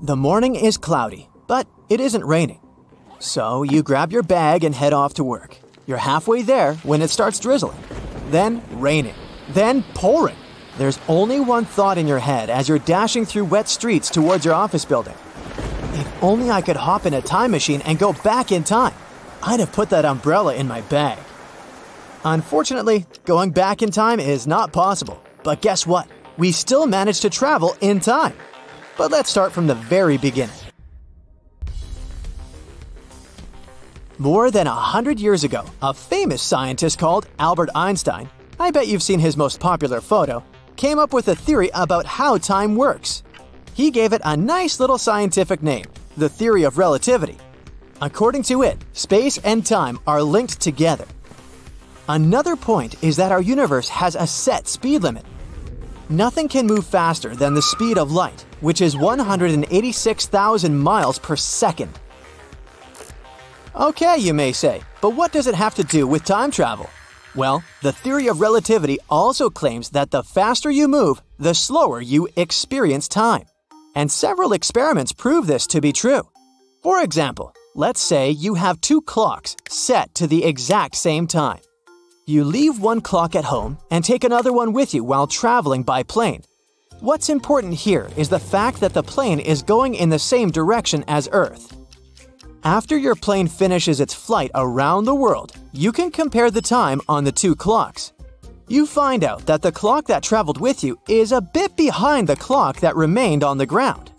The morning is cloudy, but it isn't raining. So you grab your bag and head off to work. You're halfway there when it starts drizzling, then raining, then pouring. There's only one thought in your head as you're dashing through wet streets towards your office building. If only I could hop in a time machine and go back in time, I'd have put that umbrella in my bag. Unfortunately, going back in time is not possible. But guess what? We still managed to travel in time. But let's start from the very beginning. More than 100 years ago, a famous scientist called Albert Einstein, I bet you've seen his most popular photo, came up with a theory about how time works. He gave it a nice little scientific name, the theory of relativity. According to it, space and time are linked together. Another point is that our universe has a set speed limit. Nothing can move faster than the speed of light, which is 186,000 miles per second. Okay, you may say, but what does it have to do with time travel? Well, the theory of relativity also claims that the faster you move, the slower you experience time. And several experiments prove this to be true. For example, let's say you have two clocks set to the exact same time. You leave one clock at home and take another one with you while traveling by plane. What's important here is the fact that the plane is going in the same direction as Earth. After your plane finishes its flight around the world, you can compare the time on the two clocks. You find out that the clock that traveled with you is a bit behind the clock that remained on the ground.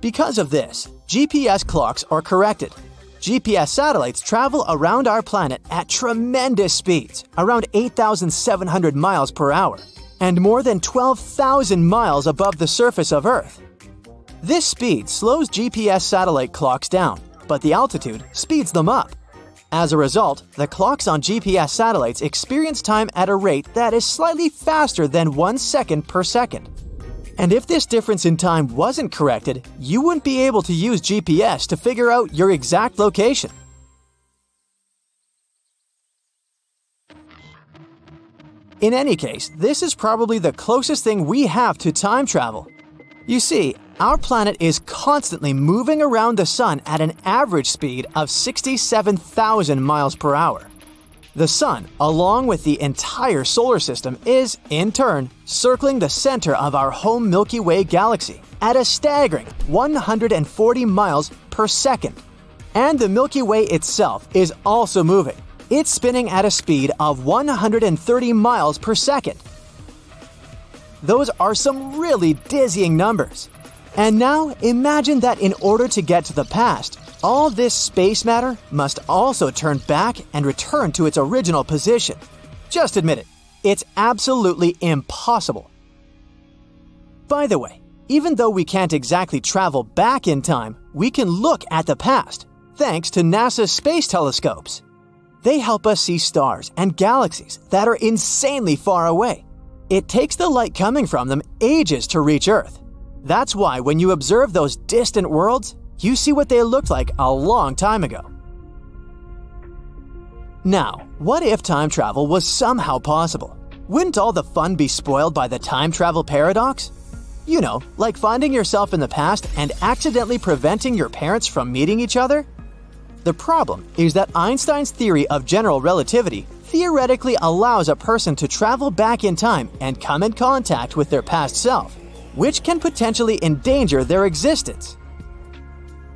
Because of this, GPS clocks are corrected. GPS satellites travel around our planet at tremendous speeds, around 8,700 miles per hour, and more than 12,000 miles above the surface of Earth. This speed slows GPS satellite clocks down, but the altitude speeds them up. As a result, the clocks on GPS satellites experience time at a rate that is slightly faster than 1 second per second. And if this difference in time wasn't corrected, you wouldn't be able to use GPS to figure out your exact location. In any case, this is probably the closest thing we have to time travel. You see, our planet is constantly moving around the sun at an average speed of 67,000 miles per hour. The sun, along with the entire solar system, is, in turn, circling the center of our home Milky Way galaxy at a staggering 140 miles per second. And the Milky Way itself is also moving. It's spinning at a speed of 130 miles per second. Those are some really dizzying numbers. And now, imagine that in order to get to the past, all this space matter must also turn back and return to its original position. Just admit it, it's absolutely impossible. By the way, even though we can't exactly travel back in time, we can look at the past, thanks to NASA's space telescopes. They help us see stars and galaxies that are insanely far away. It takes the light coming from them ages to reach Earth. That's why when you observe those distant worlds, you see what they looked like a long time ago. Now, what if time travel was somehow possible? Wouldn't all the fun be spoiled by the time travel paradox? You know, like finding yourself in the past and accidentally preventing your parents from meeting each other? The problem is that Einstein's theory of general relativity theoretically allows a person to travel back in time and come in contact with their past self, which can potentially endanger their existence.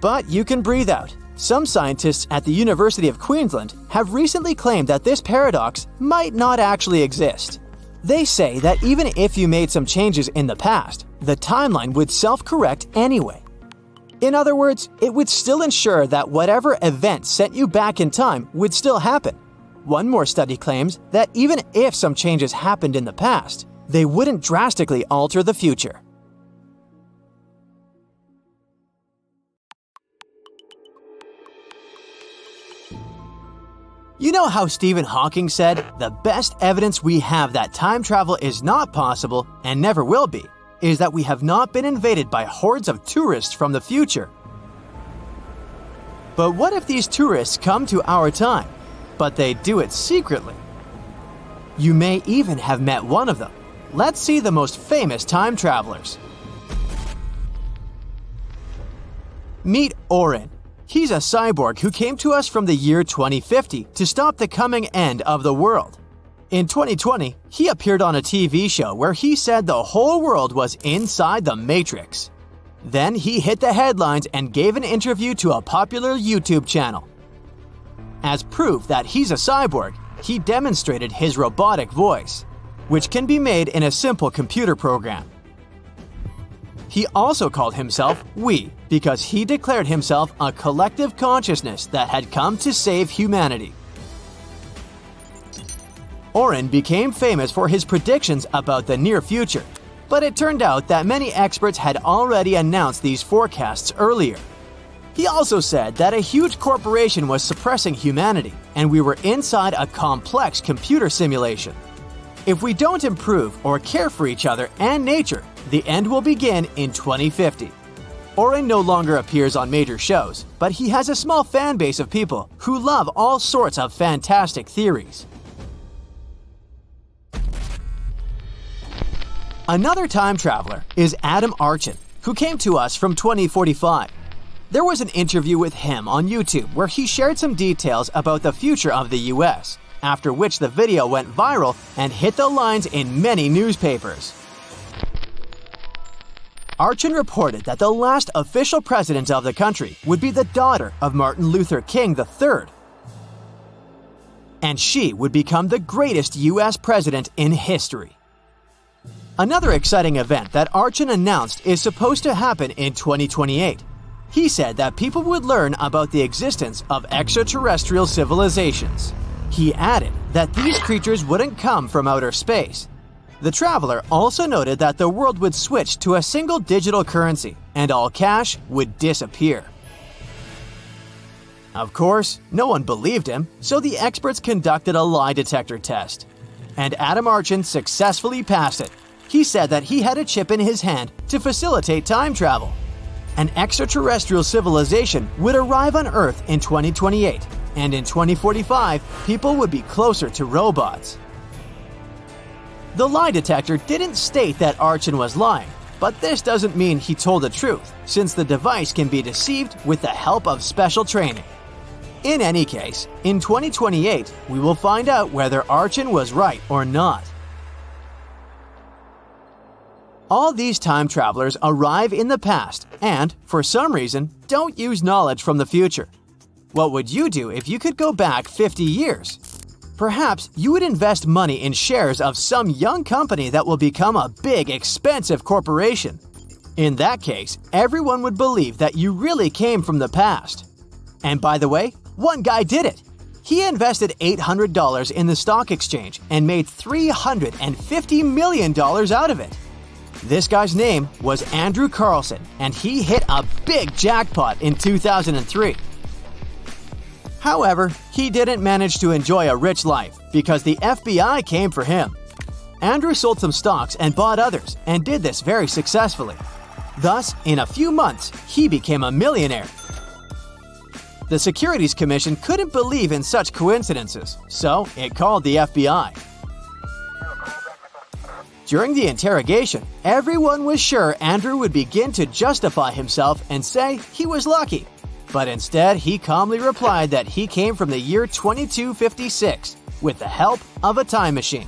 But you can breathe out. Some scientists at the University of Queensland have recently claimed that this paradox might not actually exist. They say that even if you made some changes in the past, the timeline would self-correct anyway. In other words, it would still ensure that whatever event sent you back in time would still happen. One more study claims that even if some changes happened in the past, they wouldn't drastically alter the future. You know how Stephen Hawking said, "The best evidence we have that time travel is not possible, and never will be, is that we have not been invaded by hordes of tourists from the future." But what if these tourists come to our time, but they do it secretly? You may even have met one of them. Let's see the most famous time travelers. Meet Orin. He's a cyborg who came to us from the year 2050 to stop the coming end of the world. In 2020, he appeared on a TV show where he said the whole world was inside the Matrix. Then he hit the headlines and gave an interview to a popular YouTube channel. As proof that he's a cyborg, he demonstrated his robotic voice, which can be made in a simple computer program. He also called himself We because he declared himself a collective consciousness that had come to save humanity. Orin became famous for his predictions about the near future, but it turned out that many experts had already announced these forecasts earlier. He also said that a huge corporation was suppressing humanity, and we were inside a complex computer simulation. If we don't improve or care for each other and nature, the end will begin in 2050. Orin no longer appears on major shows, but he has a small fan base of people who love all sorts of fantastic theories. Another time traveler is Adam Archon, who came to us from 2045. There was an interview with him on YouTube where he shared some details about the future of the US, after which the video went viral and hit the lines in many newspapers. Archon reported that the last official president of the country would be the daughter of Martin Luther King III, and she would become the greatest US president in history. Another exciting event that Archon announced is supposed to happen in 2028. He said that people would learn about the existence of extraterrestrial civilizations. He added that these creatures wouldn't come from outer space. The traveler also noted that the world would switch to a single digital currency and all cash would disappear. Of course, no one believed him, so the experts conducted a lie detector test. And Adam Archon successfully passed it. He said that he had a chip in his hand to facilitate time travel. An extraterrestrial civilization would arrive on Earth in 2028, and in 2045, people would be closer to robots. The lie detector didn't state that Archon was lying, but this doesn't mean he told the truth, since the device can be deceived with the help of special training. In any case, in 2028, we will find out whether Archon was right or not. All these time travelers arrive in the past and, for some reason, don't use knowledge from the future. What would you do if you could go back 50 years? Perhaps you would invest money in shares of some young company that will become a big, expensive corporation. In that case, everyone would believe that you really came from the past. And by the way, one guy did it. He invested $800 in the stock exchange and made $350 million out of it. This guy's name was Andrew Carlson, and he hit a big jackpot in 2003. However, he didn't manage to enjoy a rich life because the FBI came for him. Andrew sold some stocks and bought others, and did this very successfully. Thus, in a few months, he became a millionaire. The Securities Commission couldn't believe in such coincidences, so it called the FBI. During the interrogation, everyone was sure Andrew would begin to justify himself and say he was lucky. But instead, he calmly replied that he came from the year 2256 with the help of a time machine.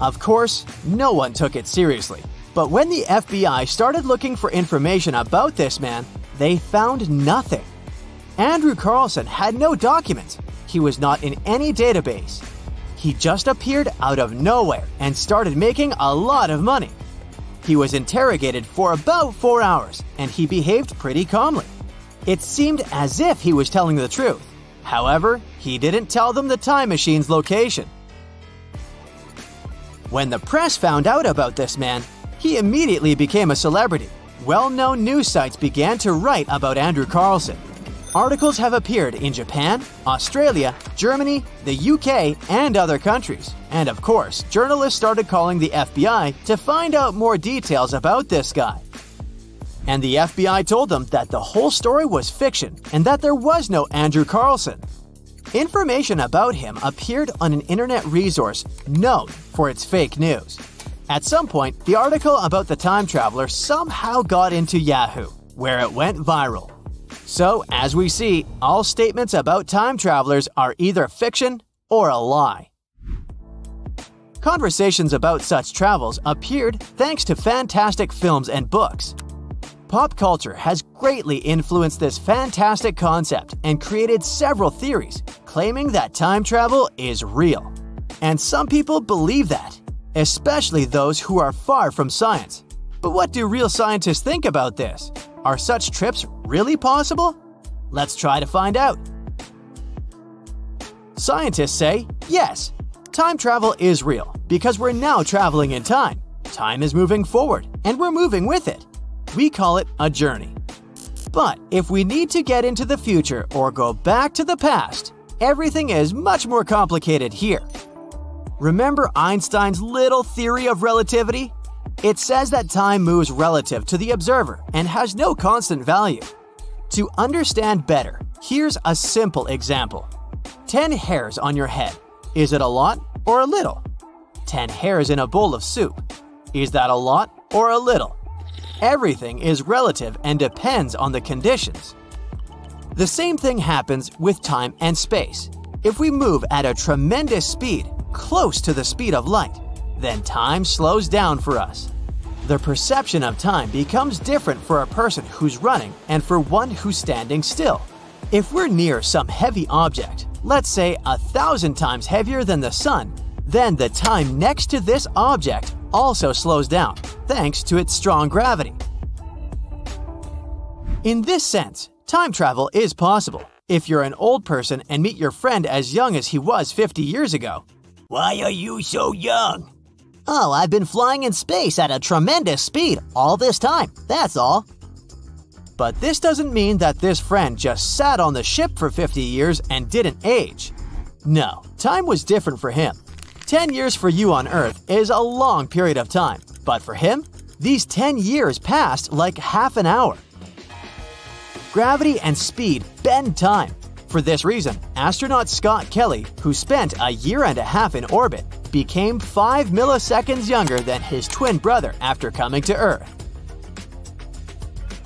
Of course, no one took it seriously. But when the FBI started looking for information about this man, they found nothing. Andrew Carlson had no documents. He was not in any database. He just appeared out of nowhere and started making a lot of money. He was interrogated for about 4 hours, and he behaved pretty calmly. It seemed as if he was telling the truth. However, he didn't tell them the time machine's location. When the press found out about this man, he immediately became a celebrity. Well-known news sites began to write about Andrew Carlson. Articles have appeared in Japan, Australia, Germany, the UK, and other countries. And of course, journalists started calling the FBI to find out more details about this guy. And the FBI told them that the whole story was fiction and that there was no Andrew Carlson. Information about him appeared on an internet resource known for its fake news. At some point, the article about the time traveler somehow got into Yahoo, where it went viral. So, as we see, all statements about time travelers are either fiction or a lie. Conversations about such travels appeared thanks to fantastic films and books. Pop culture has greatly influenced this fantastic concept and created several theories claiming that time travel is real. And some people believe that, especially those who are far from science. But what do real scientists think about this? Are such trips really possible? Let's try to find out. Scientists say, yes, time travel is real because we're now traveling in time. Time is moving forward and we're moving with it. We call it a journey. But if we need to get into the future or go back to the past, everything is much more complicated here. Remember Einstein's little theory of relativity? It says that time moves relative to the observer and has no constant value. To understand better, here's a simple example. 10 hairs on your head. Is it a lot or a little? 10 hairs in a bowl of soup. Is that a lot or a little? Everything is relative and depends on the conditions. The same thing happens with time and space. If we move at a tremendous speed, close to the speed of light, then time slows down for us. The perception of time becomes different for a person who's running and for one who's standing still. If we're near some heavy object, let's say 1,000 times heavier than the sun, then the time next to this object also slows down, thanks to its strong gravity. In this sense, time travel is possible. If you're an old person and meet your friend as young as he was 50 years ago, "Why are you so young?" "Oh, I've been flying in space at a tremendous speed all this time, that's all." But this doesn't mean that this friend just sat on the ship for 50 years and didn't age. No, time was different for him. 10 years for you on Earth is a long period of time, but for him, these 10 years passed like half an hour. Gravity and speed bend time. For this reason, astronaut Scott Kelly, who spent a year and a half in orbit, became 5 milliseconds younger than his twin brother after coming to Earth.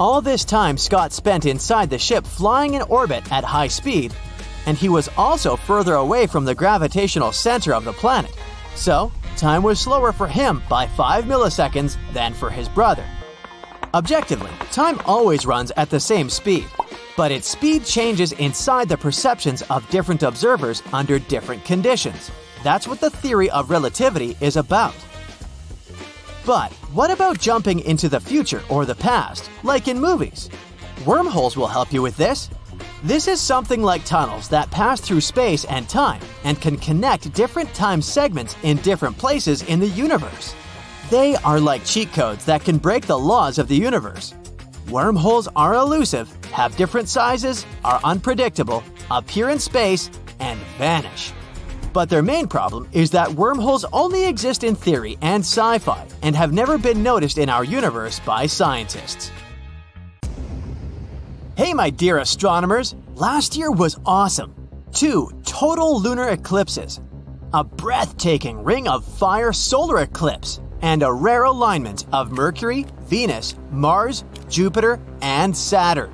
All this time Scott spent inside the ship flying in orbit at high speed, and he was also further away from the gravitational center of the planet. So, time was slower for him by 5 milliseconds than for his brother. Objectively, time always runs at the same speed, but its speed changes inside the perceptions of different observers under different conditions. That's what the theory of relativity is about. But what about jumping into the future or the past, like in movies? Wormholes will help you with this. This is something like tunnels that pass through space and time and can connect different time segments in different places in the universe. They are like cheat codes that can break the laws of the universe. Wormholes are elusive, have different sizes, are unpredictable, appear in space, and vanish. But their main problem is that wormholes only exist in theory and sci-fi and have never been noticed in our universe by scientists. Hey my dear astronomers, last year was awesome. 2 total lunar eclipses, a breathtaking ring of fire solar eclipse, and a rare alignment of Mercury, Venus, Mars, Jupiter, and Saturn.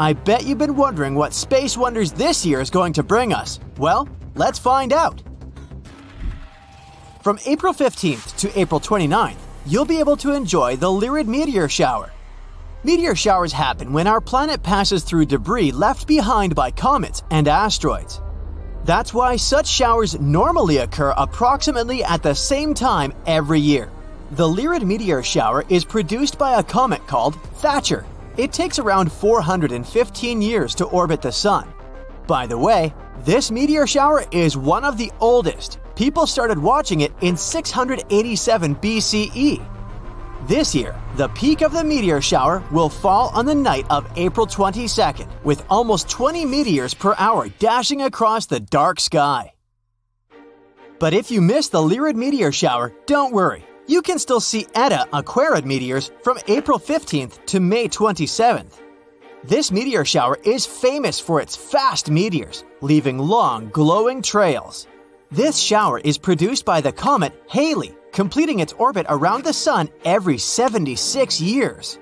I bet you've been wondering what Space Wonders this year is going to bring us. Well, let's find out. From April 15th to April 29th, you'll be able to enjoy the Lyrid Meteor Shower. Meteor showers happen when our planet passes through debris left behind by comets and asteroids. That's why such showers normally occur approximately at the same time every year. The Lyrid meteor shower is produced by a comet called Thatcher. It takes around 415 years to orbit the sun. By the way, this meteor shower is one of the oldest. People started watching it in 687 BCE. This year, the peak of the meteor shower will fall on the night of April 22nd, with almost 20 meteors per hour dashing across the dark sky. But if you miss the Lyrid meteor shower, don't worry. You can still see Eta Aquarid meteors from April 15th to May 27th. This meteor shower is famous for its fast meteors, leaving long, glowing trails. This shower is produced by the comet Halley, completing its orbit around the sun every 76 years.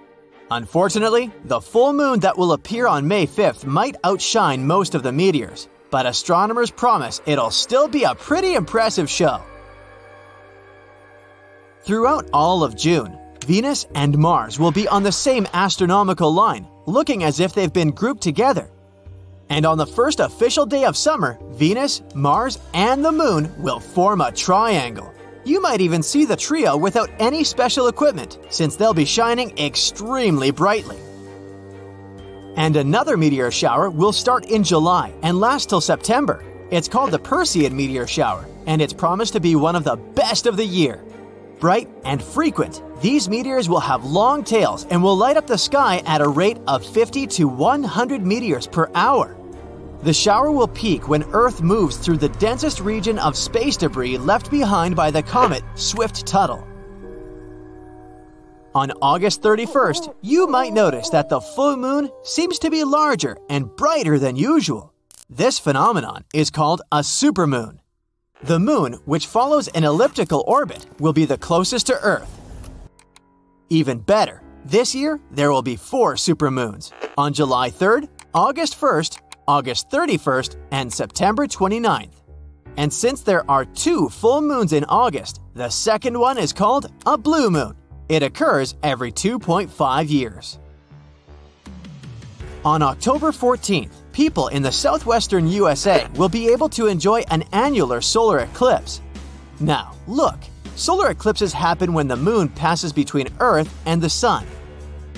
Unfortunately, the full moon that will appear on May 5th might outshine most of the meteors, but astronomers promise it'll still be a pretty impressive show. Throughout all of June, Venus and Mars will be on the same astronomical line, looking as if they've been grouped together. And on the first official day of summer, Venus, Mars, and the Moon will form a triangle. You might even see the trio without any special equipment, since they'll be shining extremely brightly. And another meteor shower will start in July and last till September. It's called the Perseid meteor shower, and it's promised to be one of the best of the year. Bright and frequent, these meteors will have long tails and will light up the sky at a rate of 50 to 100 meteors per hour. The shower will peak when Earth moves through the densest region of space debris left behind by the comet Swift-Tuttle. On August 31st, you might notice that the full moon seems to be larger and brighter than usual. This phenomenon is called a supermoon. The moon, which follows an elliptical orbit, will be the closest to Earth. Even better, this year there will be 4 supermoons on July 3rd, August 1st, August 31st, and September 29th. And since there are 2 full moons in August, the second one is called a blue moon. It occurs every 2.5 years. On October 14th, people in the southwestern USA will be able to enjoy an annular solar eclipse. Now, look, solar eclipses happen when the moon passes between Earth and the sun.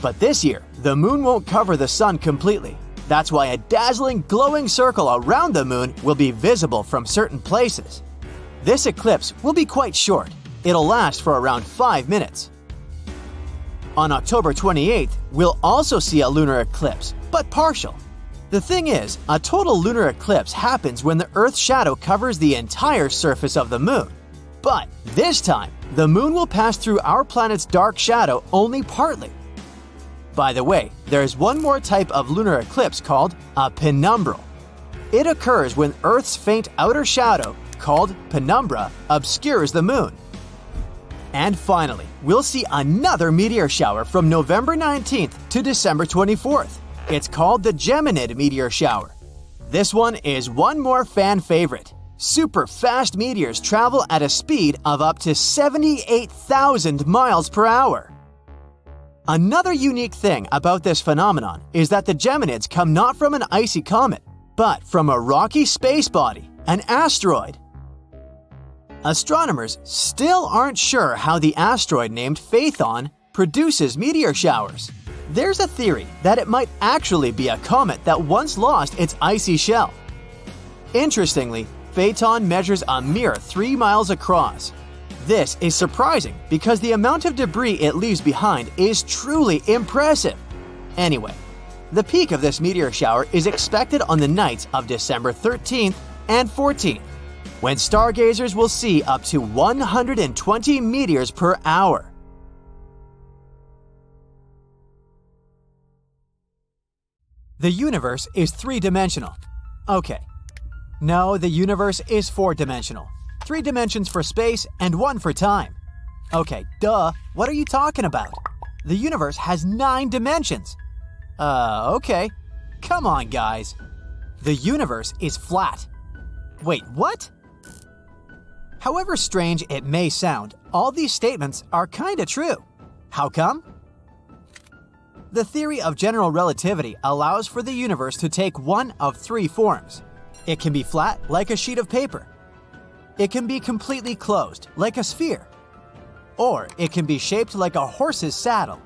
But this year, the moon won't cover the sun completely. That's why a dazzling, glowing circle around the moon will be visible from certain places. This eclipse will be quite short. It'll last for around 5 minutes. On October 28th, we'll also see a lunar eclipse, but partial. The thing is, a total lunar eclipse happens when the Earth's shadow covers the entire surface of the moon. But this time, the moon will pass through our planet's dark shadow only partly. By the way, there's one more type of lunar eclipse called a penumbral. It occurs when Earth's faint outer shadow, called penumbra, obscures the moon. And finally, we'll see another meteor shower from November 19th to December 24th. It's called the Geminid meteor shower. This one is one more fan favorite. Super fast meteors travel at a speed of up to 78,000 miles per hour. Another unique thing about this phenomenon is that the Geminids come not from an icy comet, but from a rocky space body, an asteroid. Astronomers still aren't sure how the asteroid named Phaethon produces meteor showers. There's a theory that it might actually be a comet that once lost its icy shell. Interestingly, Phaethon measures a mere 3 miles across. This is surprising because the amount of debris it leaves behind is truly impressive. Anyway, the peak of this meteor shower is expected on the nights of December 13th and 14th. When stargazers will see up to 120 meteors per hour. The universe is 3-dimensional. Okay. No, the universe is 4-dimensional. 3 dimensions for space and 1 for time. Okay, duh, what are you talking about? The universe has 9 dimensions. Okay. Come on, guys. The universe is flat. Wait, what? However strange it may sound, all these statements are kinda true. How come? The theory of general relativity allows for the universe to take one of 3 forms. It can be flat, like a sheet of paper. It can be completely closed, like a sphere. Or it can be shaped like a horse's saddle.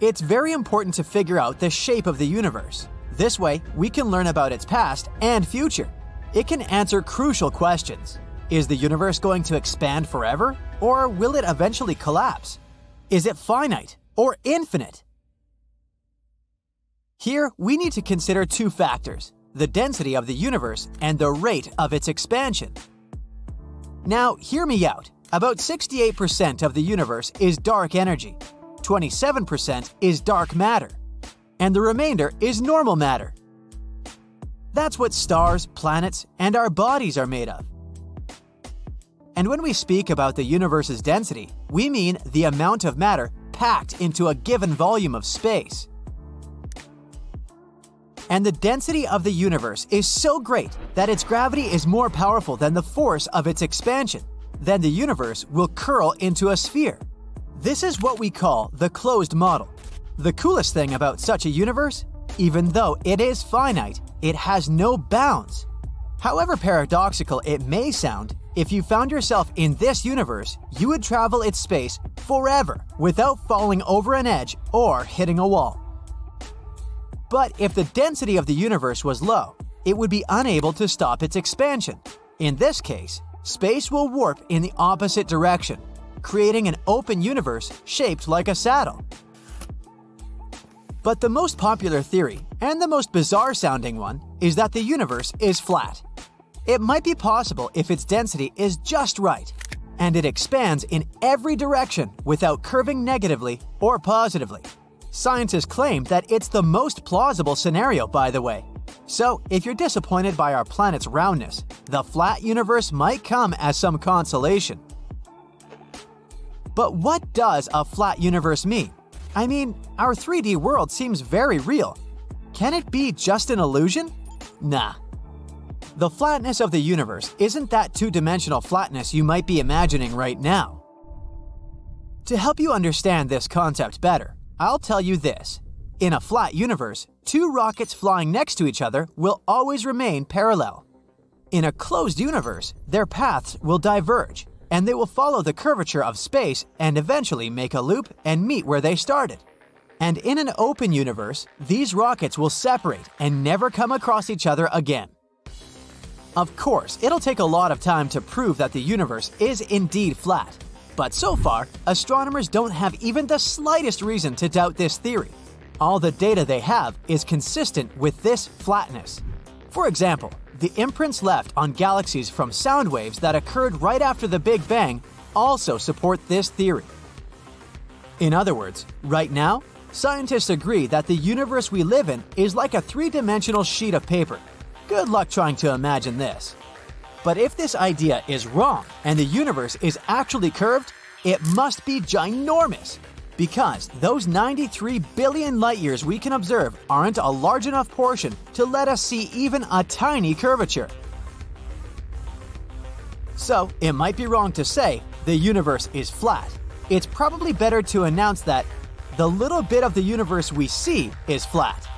It's very important to figure out the shape of the universe. This way, we can learn about its past and future. It can answer crucial questions. Is the universe going to expand forever, or will it eventually collapse? Is it finite or infinite? Here, we need to consider 2 factors: the density of the universe and the rate of its expansion. Now, hear me out. About 68% of the universe is dark energy, 27% is dark matter, and the remainder is normal matter. That's what stars, planets, and our bodies are made of. And when we speak about the universe's density, we mean the amount of matter packed into a given volume of space. And the density of the universe is so great that its gravity is more powerful than the force of its expansion. Then the universe will curl into a sphere. This is what we call the closed model. The coolest thing about such a universe? Even though it is finite, it has no bounds. However paradoxical it may sound, if you found yourself in this universe, you would travel its space forever without falling over an edge or hitting a wall. But if the density of the universe was low, it would be unable to stop its expansion. In this case, space will warp in the opposite direction, creating an open universe shaped like a saddle. But the most popular theory, and the most bizarre-sounding one, is that the universe is flat. It might be possible if its density is just right, and it expands in every direction without curving negatively or positively. Scientists claim that it's the most plausible scenario, by the way. So, if you're disappointed by our planet's roundness, the flat universe might come as some consolation. But what does a flat universe mean? I mean, our 3D world seems very real. Can it be just an illusion? Nah. The flatness of the universe isn't that two-dimensional flatness you might be imagining right now. To help you understand this concept better, I'll tell you this. In a flat universe, two rockets flying next to each other will always remain parallel. In a closed universe, their paths will diverge, and they will follow the curvature of space and eventually make a loop and meet where they started. And in an open universe, these rockets will separate and never come across each other again. Of course, it'll take a lot of time to prove that the universe is indeed flat, but so far, astronomers don't have even the slightest reason to doubt this theory. All the data they have is consistent with this flatness. For example, the imprints left on galaxies from sound waves that occurred right after the Big Bang also support this theory. In other words, right now, scientists agree that the universe we live in is like a three-dimensional sheet of paper. Good luck trying to imagine this. But if this idea is wrong and the universe is actually curved, it must be ginormous. Because those 93 billion light-years we can observe aren't a large enough portion to let us see even a tiny curvature. So, it might be wrong to say the universe is flat. It's probably better to announce that the little bit of the universe we see is flat.